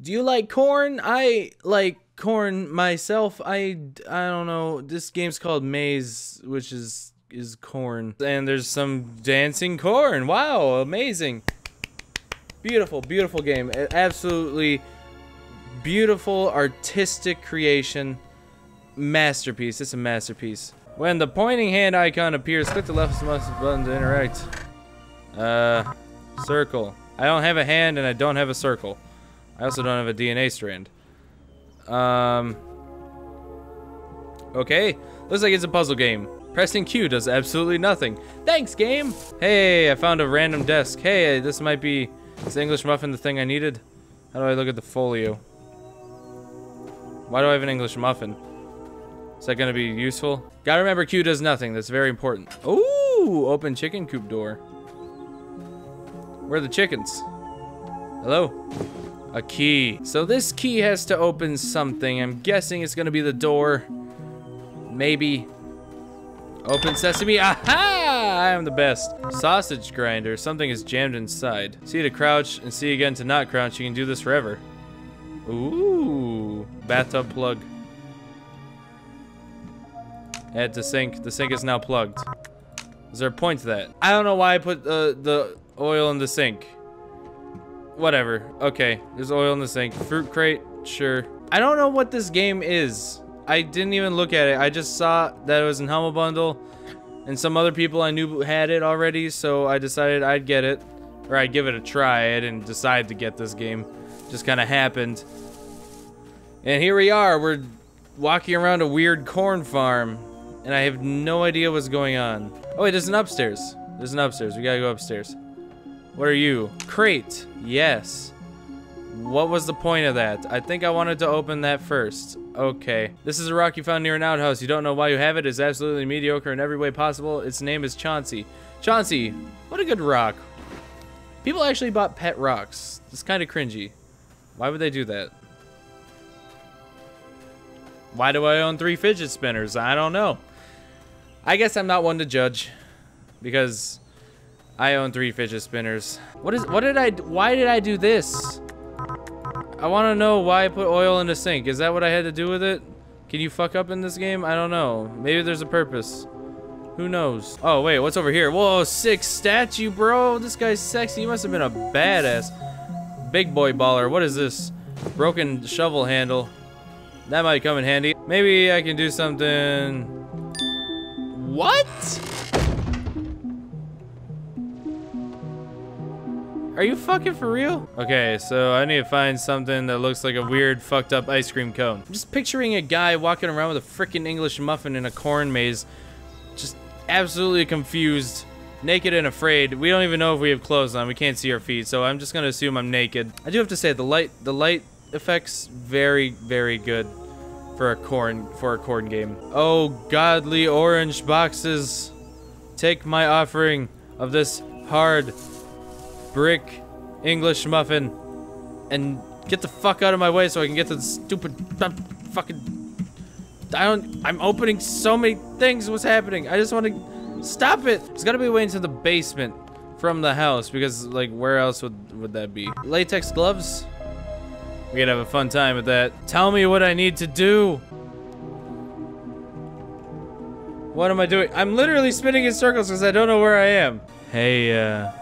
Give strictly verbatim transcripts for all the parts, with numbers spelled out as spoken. Do you like corn? I like corn myself. I, I don't know. This game's called Maize, which is is corn. And there's some dancing corn. Wow, amazing. Beautiful, beautiful game. Absolutely beautiful artistic creation. Masterpiece. It's a masterpiece. When the pointing hand icon appears, click the left button to interact. Uh, circle. I don't have a hand and I don't have a circle. I also don't have a D N A strand. Um. Okay. Looks like it's a puzzle game. Pressing Q does absolutely nothing. Thanks, game! Hey, I found a random desk. Hey, this might be... Is the English muffin the thing I needed? How do I look at the folio? Why do I have an English muffin? Is that gonna be useful? Gotta remember Q does nothing. That's very important. Ooh! Open chicken coop door. Where are the chickens? Hello? A key. So this key has to open something. I'm guessing it's gonna be the door. Maybe. Open sesame. Aha! I am the best. Sausage grinder. Something is jammed inside. C to crouch and C again to not crouch. You can do this forever. Ooh. Bathtub plug. Add to sink. The sink is now plugged. Is there a point to that? I don't know why I put uh, the oil in the sink. Whatever. Okay, there's oil in the sink. Fruit crate, sure. I don't know what this game is. I didn't even look at it. I just saw that it was in Humble Bundle, and some other people I knew had it already, so I decided I'd get it, or I'd give it a try. I didn't decide to get this game. It just kind of happened. And here we are. We're walking around a weird corn farm, and I have no idea what's going on. Oh wait, there's an upstairs. There's an upstairs. We gotta go upstairs. What are you? Crate. Yes. What was the point of that? I think I wanted to open that first. Okay. This is a rock you found near an outhouse. You don't know why you have it. It's absolutely mediocre in every way possible. Its name is Chauncey. Chauncey, what a good rock. People actually bought pet rocks. It's kind of cringy. Why would they do that? Why do I own three fidget spinners? I don't know. I guess I'm not one to judge because... I own three fidget spinners. What is, what did I, why did I do this? I wanna know why I put oil in the sink. Is that what I had to do with it? Can you fuck up in this game? I don't know. Maybe there's a purpose. Who knows? Oh wait, what's over here? Whoa, sick statue, bro. This guy's sexy. He must have been a badass. Big boy baller, what is this? Broken shovel handle. That might come in handy. Maybe I can do something. What? Are you fucking for real? Okay, so I need to find something that looks like a weird fucked up ice cream cone. I'm just picturing a guy walking around with a freaking English muffin in a corn maze. Just absolutely confused, naked and afraid. We don't even know if we have clothes on. We can't see our feet, so I'm just gonna assume I'm naked. I do have to say the light the light effects very, very good for a corn for a corn game. Oh godly orange boxes. Take my offering of this hard brick English muffin and get the fuck out of my way so I can get to the stupid fucking I don't I'm opening so many things. What's happening? I just want to stop it. It's gotta be a way into the basement from the house because like where else would would that be? Latex gloves? We could have a fun time with that. Tell me what I need to do. What am I doing? I'm literally spinning in circles because I don't know where I am. Hey uh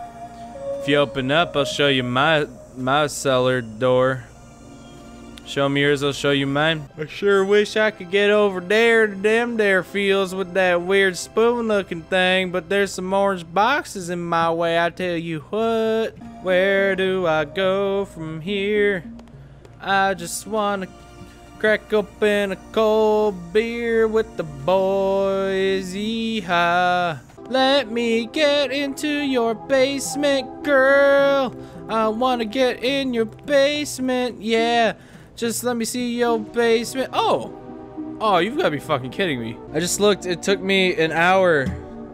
if you open up, I'll show you my my cellar door. Show me yours, I'll show you mine. I sure wish I could get over there to them there fields with that weird spoon looking thing, but there's some orange boxes in my way, I tell you what. Where do I go from here? I just wanna crack open a cold beer with the boys, yee-haw. Let me get into your basement, girl. I wanna get in your basement, yeah. Just let me see your basement. Oh! Oh, you've gotta be fucking kidding me. I just looked, it took me an hour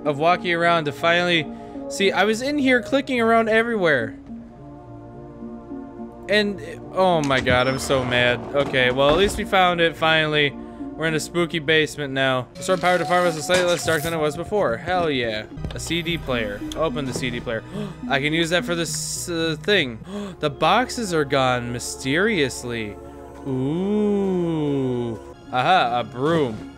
of walking around to finally see. I was in here clicking around everywhere. And, oh my god, I'm so mad. Okay, well at least we found it finally. We're in a spooky basement now. The store power department is slightly less dark than it was before. Hell yeah. A C D player. Open the C D player. I can use that for this uh, thing. The boxes are gone mysteriously. Ooh. Aha, a broom.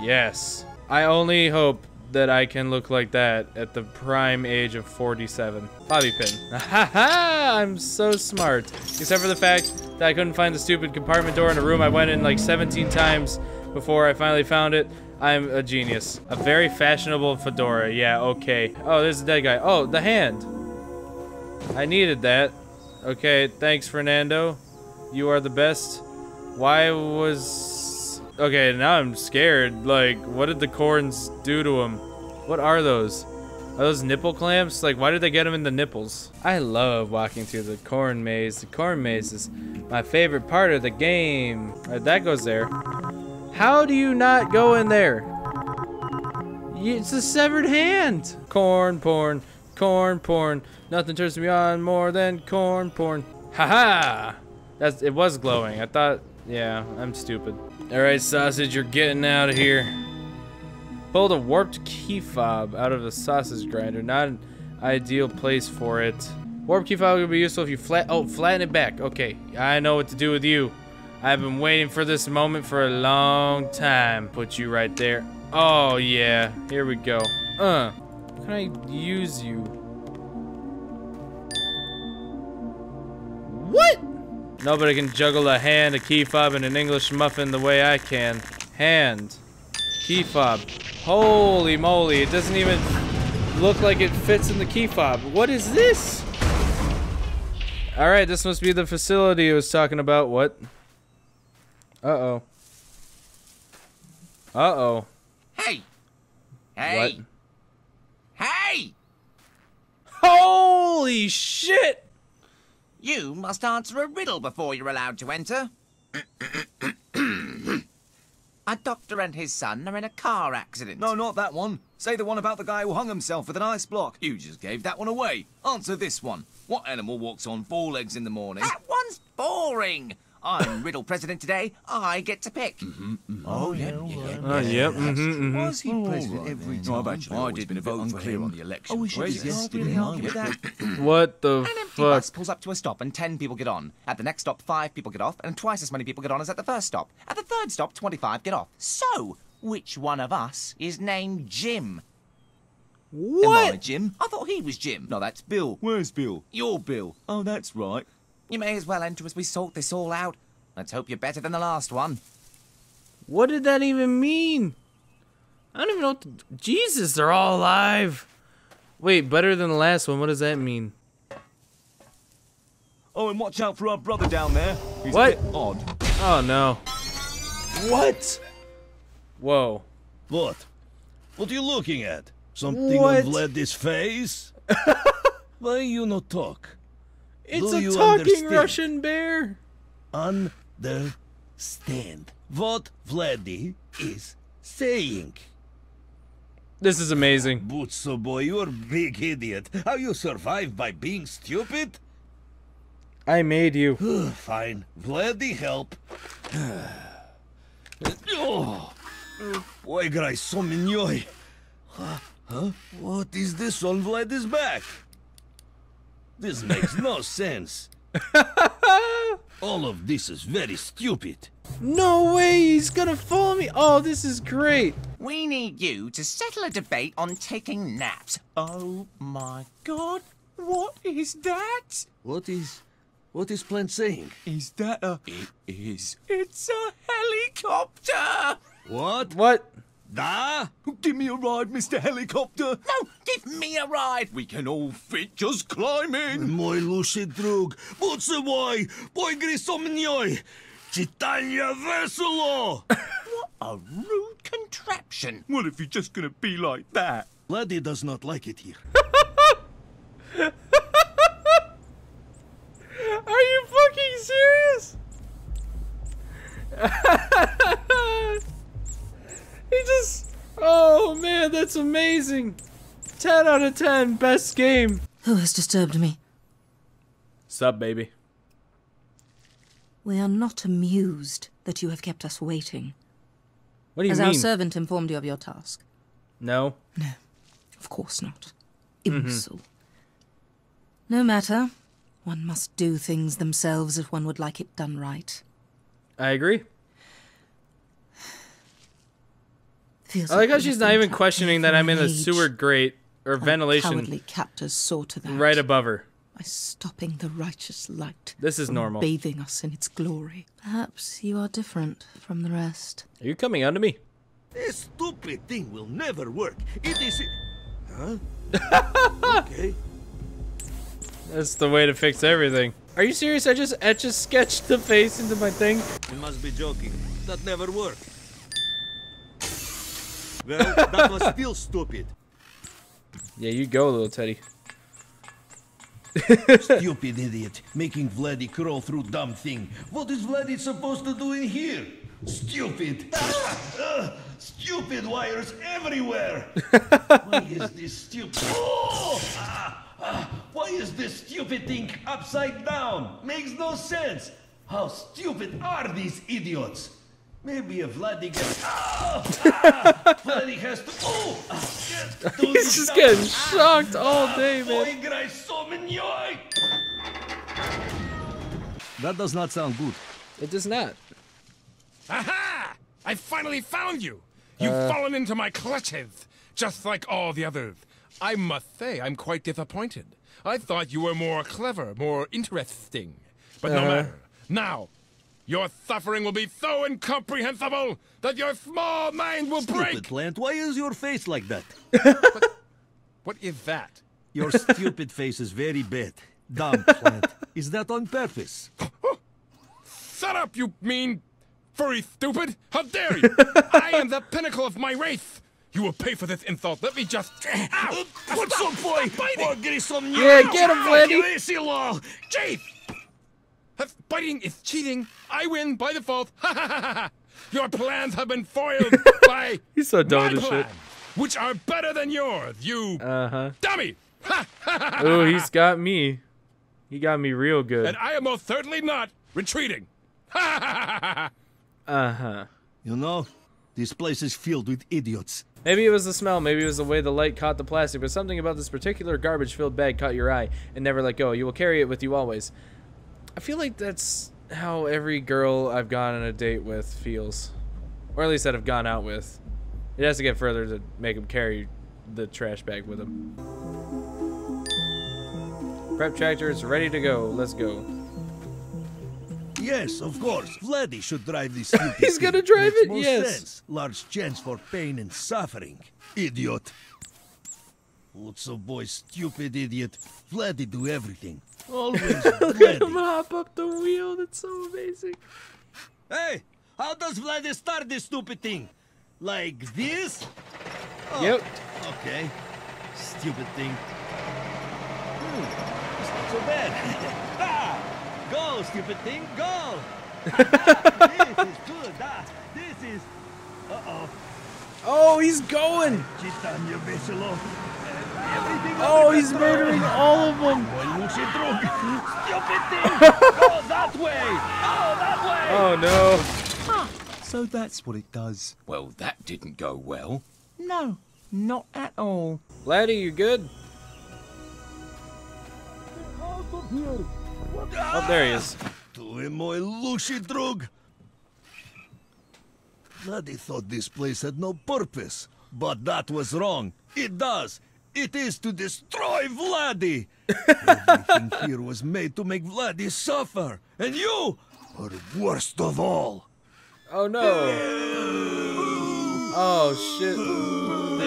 Yes. I only hope that I can look like that at the prime age of forty-seven. Bobby pin. Ha ha! I'm so smart. Except for the fact that I couldn't find the stupid compartment door in a room I went in like seventeen times before I finally found it. I'm a genius. A very fashionable fedora. Yeah, okay. Oh, there's a dead guy. Oh, the hand. I needed that. Okay, thanks, Fernando. You are the best. Why was... Okay, now I'm scared. Like, what did the corns do to him? What are those? Are those nipple clamps? Like, why did they get him in the nipples? I love walking through the corn maze. The corn maze is my favorite part of the game. All right, that goes there. How do you not go in there? It's a severed hand. Corn porn, corn porn. Nothing turns me on more than corn porn. Haha! That's, it was glowing. I thought, yeah, I'm stupid. Alright, sausage, you're getting out of here. Pulled a warped key fob out of the sausage grinder. Not an ideal place for it. Warped key fob would be useful if you flat- Oh, flatten it back. Okay, I know what to do with you. I've been waiting for this moment for a long time. Put you right there. Oh, yeah. Here we go. Uh, can I use you? What? Nobody can juggle a hand, a key fob, and an English muffin the way I can. Hand. Key fob. Holy moly, it doesn't even look like it fits in the key fob. What is this? Alright, this must be the facility it was talking about. What? Uh-oh. Uh-oh. Hey! Hey! What? Hey! Holy shit! You must answer a riddle before you're allowed to enter. A doctor and his son are in a car accident. No, not that one. Say the one about the guy who hung himself with an ice block. You just gave that one away. Answer this one. What animal walks on four legs in the morning? That one's boring. I'm riddle president today. I get to pick. Mm-hmm, mm-hmm. Oh, yeah. yeah, yeah, yeah. Uh, yep. Mm-hmm, Why is he mm-hmm. president right, every time? No, I've I didn't been a vote for him on the election. Oh, we should resist him. What the fuck? An empty bus pulls up to a stop and ten people get on. At the next stop, five people get off, and twice as many people get on as at the first stop. At the third stop, twenty-five get off. So, which one of us is named Jim? What? Am I Jim? I thought he was Jim. No, that's Bill. Where's Bill? You're Bill. Oh, that's right. You may as well enter as we sort this all out. Let's hope you're better than the last one. What did that even mean? I don't even know what to... Jesus, they're all alive. Wait, better than the last one. What does that mean? Oh, and watch out for our brother down there. He's what? A bit odd. Oh, no. What? Whoa. What? What are you looking at? Something what? on Vlad's face? Why you not talk? It's Do a talking understand? Russian bear. Understand what Vladdy is saying. This is amazing. Butso boy, you're a big idiot. How you survive by being stupid? I made you. Fine. Vladdy, help. Oh, boy, graysominyoy. Huh? What is this on Vladdy's back? This makes no sense. All of this is very stupid. No way, he's gonna follow me. Oh, this is great. We need you to settle a debate on taking naps. Oh my god, what is that? What is, what is Plant saying? Is that a... It is. It's a helicopter. What? What? Da? Give me a ride, Mister Helicopter. No, give me a ride. We can all fit just climbing. Мой лучший друг, будь собой, поиграй со мной. Читание весело. What a rude contraption. Well, if you're just gonna be like that. Laddie does not like it here. Are you fucking serious? He just... Oh, man, that's amazing. ten out of ten, best game. Who has disturbed me? Sup, baby. We are not amused that you have kept us waiting. What do you mean? Has our servant informed you of your task? No. No, of course not. Imbecile. Mm-hmm. No matter. One must do things themselves if one would like it done right. I agree. Feels I like how she's not even questioning that I'm in a sewer grate or ventilation. Cowardly captors saw to that. Right above her. By stopping the righteous light. This is normal. Bathing us in its glory. Perhaps you are different from the rest. Are you coming on to me? This stupid thing will never work. It is. Huh? Okay. That's the way to fix everything. Are you serious? I just I just sketched the face into my thing. You must be joking. That never worked. Well, that was still stupid. Yeah, you go, little Teddy. Stupid idiot, making Vladdy crawl through dumb thing. What is Vladdy supposed to do in here? Stupid! Ah, uh, stupid wires everywhere! Why is this stupid? Oh! Ah! Uh, why is this stupid thing upside down? Makes no sense. How stupid are these idiots? Maybe if Vladdy gets... Oh! Ah! Vladdy has to... Oh! Ah, to he's just down. Getting shocked ah, all day, ah, man. That does not sound good. It does not. Aha! I finally found you! You've uh, fallen into my clutches, just like all the others. I must say, I'm quite disappointed. I thought you were more clever, more interesting. But uh-huh. no matter. Now, your suffering will be so incomprehensible that your small mind will stupid break. Plant, why is your face like that? What, what is that? Your stupid face is very bad. Dumb plant. Is that on purpose? Shut up, you mean furry stupid! How dare you! I am the pinnacle of my race! You will pay for this insult. Let me just. Ow! What's stop, up, boy? Or get some new. Yeah, get him, Vladdy. Chief! Biting is cheating. I win by default. Ha ha ha ha! Your plans have been foiled by he's so dumb my plan, shit. Which are better than yours. You uh huh dummy! Ha ha ha ha! Oh, he's got me. He got me real good. And I am most certainly not retreating. Ha ha ha ha! Uh huh. You know, this place is filled with idiots. Maybe it was the smell, maybe it was the way the light caught the plastic, but something about this particular garbage-filled bag caught your eye and never let go. You will carry it with you always. I feel like that's how every girl I've gone on a date with feels. Or at least that I've gone out with. It has to get further to make them carry the trash bag with them. Prep tractor is ready to go. Let's go. Yes, of course. Vladdy should drive this. He's gonna drive it. Yes. Sense. Large chance for pain and suffering. Idiot. What's up, boy? Stupid idiot. Vladdy do everything. Always. Look at him hop up the wheel. That's so amazing. Hey, how does Vladdy start this stupid thing? Like this? Oh, yep. Okay. Stupid thing. Hmm. It's not so bad. Go, stupid thing, go! This is good, ah, this is... Uh-oh. Oh, he's going! Oh, he's murdering all of them! Stupid thing! Go that way! Oh, that way! Oh, no. Huh. So that's what it does. Well, that didn't go well. No, not at all. Vladdy, you good? Get out of here! Oh, there he is. Vladdy thought this place had no purpose, but that was wrong. It does. It is to destroy Vladdy. Everything here was made to make Vladdy suffer, and you are worst of all. Oh no! Boo! Oh shit! Boo!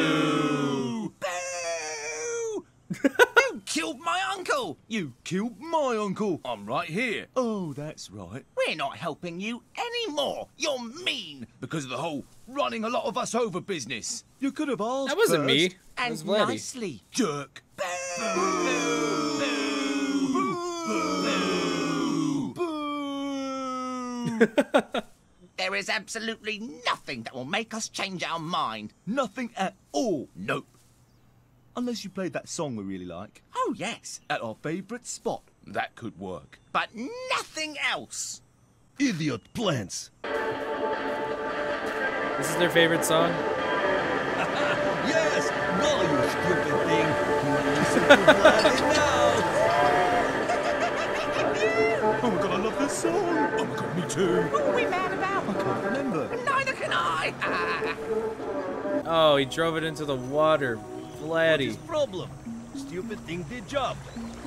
Boo! Boo! Killed my uncle! You killed my uncle! I'm right here. Oh, that's right. We're not helping you anymore. You're mean because of the whole running a lot of us over business. You could have asked. That wasn't me. That was Vladdy. And nicely, jerk. Boo! Boo! Boo! Boo! Boo! There is absolutely nothing that will make us change our mind. Nothing at all. Nope. Unless you played that song we really like. Oh, yes. At our favourite spot. That could work. But nothing else. Idiot plants. This is their favorite song? Yes! No, you stupid thing! You listen to Vlad now! Oh my god, I love this song! Oh my god, me too! What are we mad about? I can't remember! Neither can I! Oh, he drove it into the water. Vladdy. What's his problem? Stupid thing did job.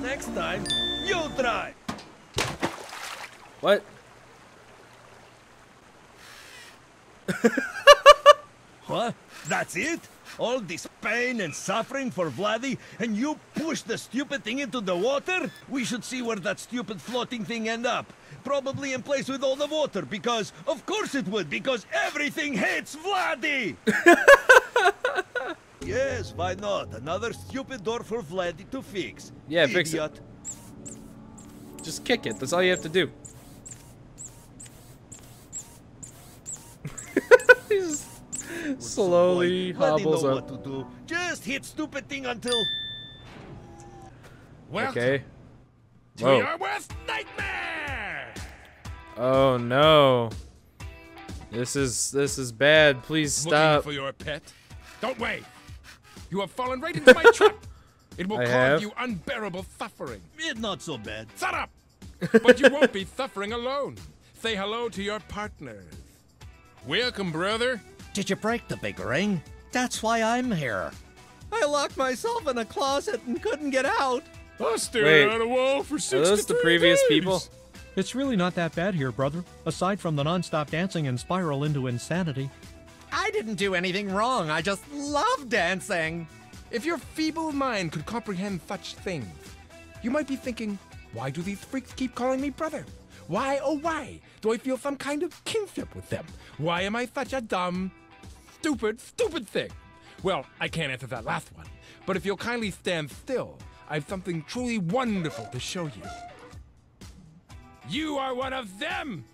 Next time, you try! What? Huh? That's it? All this pain and suffering for Vladdy, and you push the stupid thing into the water? We should see where that stupid floating thing end up. Probably in place with all the water, because of course it would, because everything hates Vladdy! Yes, why not? Another stupid door for Vladdy to fix. Yeah, idiot. Fix it. Just kick it. That's all you have to do. He's slowly hobbles up. What to do. Just hit stupid thing until. Welcome okay. To whoa. Your worst nightmare. Oh no. This is this is bad. Please stop. Looking for your pet. Don't wait. You have fallen right into my trap. It will I cause have. You unbearable suffering. It's not so bad. Shut up! But you won't be suffering alone. Say hello to your partners. Welcome, brother. Did you break the big ring? That's why I'm here. I locked myself in a closet and couldn't get out. I stared at a wall for six days. Are those the previous people? It's really not that bad here, brother. Aside from the non-stop dancing and spiral into insanity. I didn't do anything wrong. I just love dancing. If your feeble mind could comprehend such things, you might be thinking, why do these freaks keep calling me brother? Why, oh why, do I feel some kind of kinship with them? Why am I such a dumb, stupid, stupid thing? Well, I can't answer that last one, but if you'll kindly stand still, I have something truly wonderful to show you. You are one of them!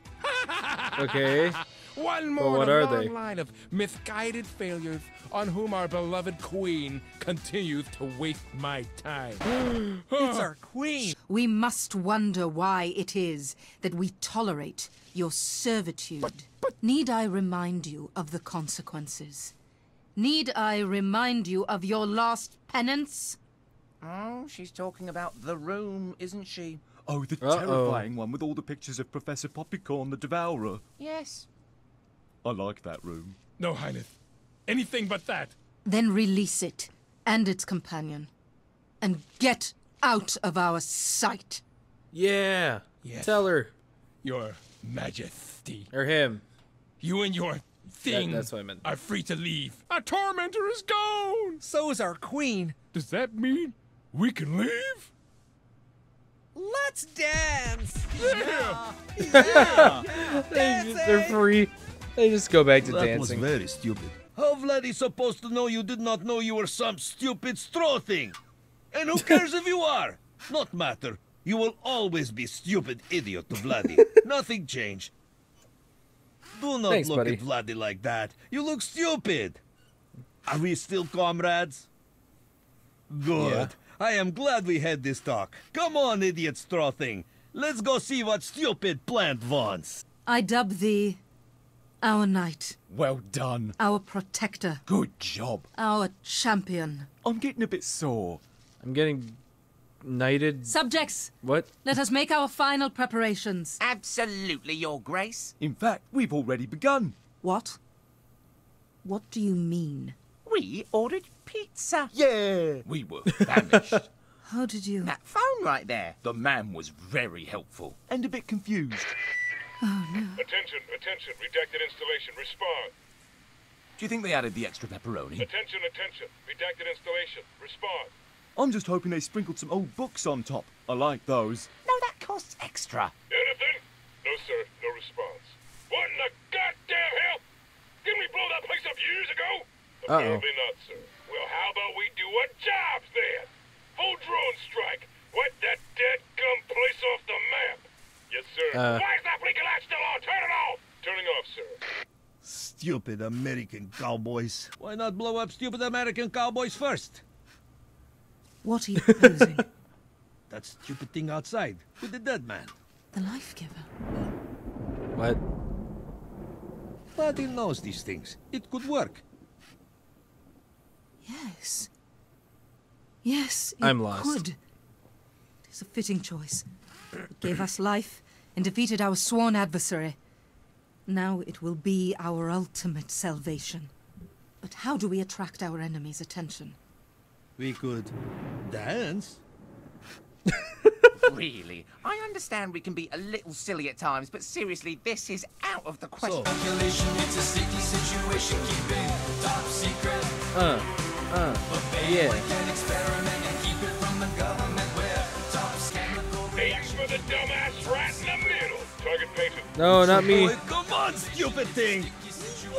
Okay. One more well, what are they? Line of misguided failures on whom our beloved queen continues to waste my time. It's our queen. We must wonder why it is that we tolerate your servitude. But, but... Need I remind you of the consequences? Need I remind you of your last penance? Oh, she's talking about the room, isn't she? Oh, the Uh-oh. terrifying one with all the pictures of Professor Poppycorn the Devourer. Yes. I like that room. No, Highness. Anything but that. Then release it and its companion. And get out of our sight. Yeah. Yes. Tell her. Your Majesty. Or him. You and your thing that, that's what I meant. Are free to leave. Our tormentor is gone. So is our queen. Does that mean we can leave? Let's dance. Yeah. Yeah. Yeah. They're free. They just go back to that dancing. That was very stupid. How Vlad is supposed to know you did not know you were some stupid straw thing? And who cares if you are? Not matter. You will always be stupid idiot to Vladdy. Nothing changed. Do not Thanks, look buddy. At Vladdy like that. You look stupid. Are we still comrades? Good. Yeah. I am glad we had this talk. Come on, idiot straw thing. Let's go see what stupid plant wants. I dub thee... our knight. Well done. Our protector. Good job. Our champion. I'm getting a bit sore. I'm getting knighted. Subjects. What? Let us make our final preparations. Absolutely, Your Grace. In fact, we've already begun. What? What do you mean? We ordered pizza. Yeah. We were famished. How did you... That phone right there. The man was very helpful. And a bit confused. Oh, no. Attention, attention, redacted installation, respond. Do you think they added the extra pepperoni? Attention, attention, redacted installation, respond. I'm just hoping they sprinkled some old books on top. I like those. No, that costs extra. Anything? No, sir, no response. What in the goddamn hell? Didn't we blow that place up years ago? Uh-oh. Apparently not, sir. Well, how about we do a jobs then? Full drone strike. Wipe that dead gum place off the map. Yes, sir. Uh, Why is that blinking light still on? Turn it off! Turning off, sir. Stupid American cowboys. Why not blow up stupid American cowboys first? What are you proposing? That stupid thing outside with the dead man. The life giver. What? Paddy knows these things. It could work. Yes. Yes, it I'm lost. Could. It's a fitting choice. It gave us life and defeated our sworn adversary. Now it will be our ultimate salvation. But how do we attract our enemy's attention? We could dance. Really? I understand we can be a little silly at times, but seriously, this is out of the question. So. It's a sticky situation, keep it top secret. Uh, uh, but yeah. Can experiment and keep it from the government. Where top scandal. Thanks for the dumbass rat in the middle. Target patient. No, not me. Oh, come on, stupid thing.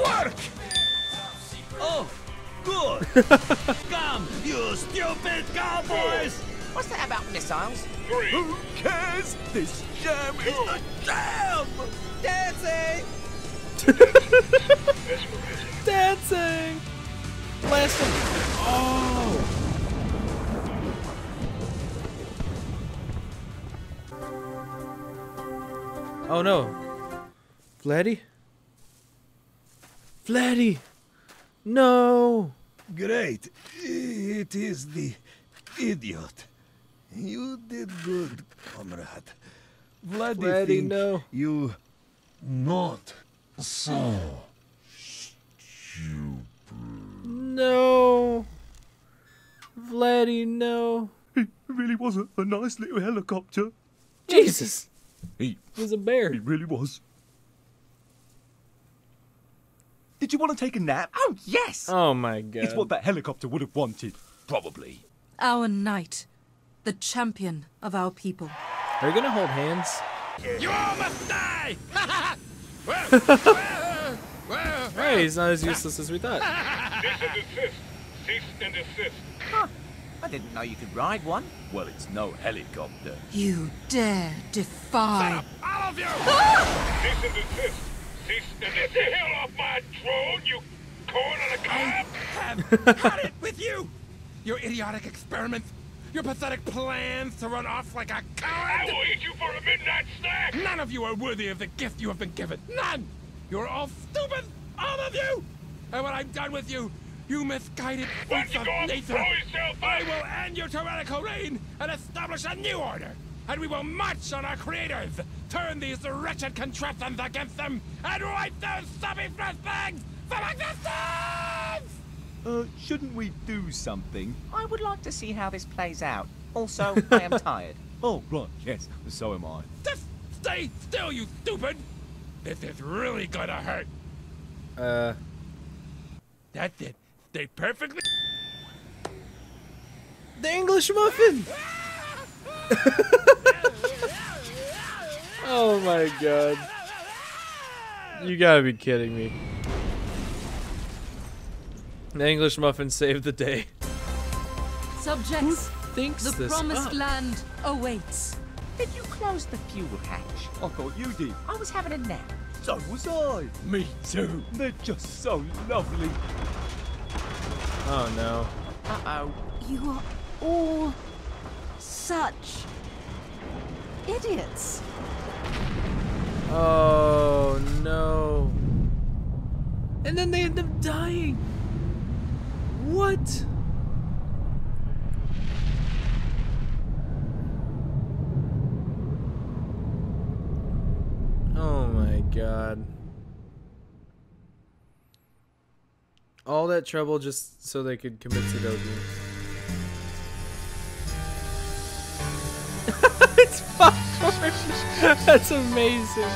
Work! Oh, good. Come, you stupid cowboys! What's that about missiles? Three. Who cares? This jam is a jam! Dancing! Dancing! Blast him! Oh! Oh no. Vladdy? Vladdy! No! Great. It is the idiot. You did good, comrade. Vlad, Vladdy, no. You not so stupid. No. Vladdy, no. He really was a, a nice little helicopter. Jesus. He was a bear. He really was. Did you want to take a nap? Oh, yes. Oh, my God. It's what that helicopter would have wanted, probably. Our knight. The champion of our people. Are you gonna hold hands? You all must die! Hey, he's not as useless as we thought. Cease and desist. Cease and desist. Huh. I didn't know you could ride one. Well, it's no helicopter. You dare defy. Stop, all of you! Ah! Cease and desist. Cease and desist. Get the hell off my drone, you corn on a cob! I've had it with you! Your idiotic experiments. Your pathetic plans to run off like a coward! I will eat you for a midnight snack! None of you are worthy of the gift you have been given. None! You're all stupid, all of you! And when I'm done with you, you misguided freaks of nature, I will end your tyrannical reign and establish a new order! And we will march on our creators, turn these wretched contraptions against them, and wipe those stubby fresh bags from existence! Uh, shouldn't we do something? I would like to see how this plays out. Also, I am tired. Oh, right, yes, so am I. Just stay still, you stupid! This is really gonna hurt. Uh... That's it. Stay perfectly... The English muffin! Oh my God. You gotta be kidding me. The English muffin saved the day. Subjects, thinks the this promised up? land awaits. Did you close the fuel hatch? I thought you did. I was having a nap. So was I. Me too. They're just so lovely. Oh no. Uh-oh. You are all such idiots. Oh no. And then they end up dying. What? Oh my God. All that trouble just so they could commit Sudoku. It's five hours. That's amazing.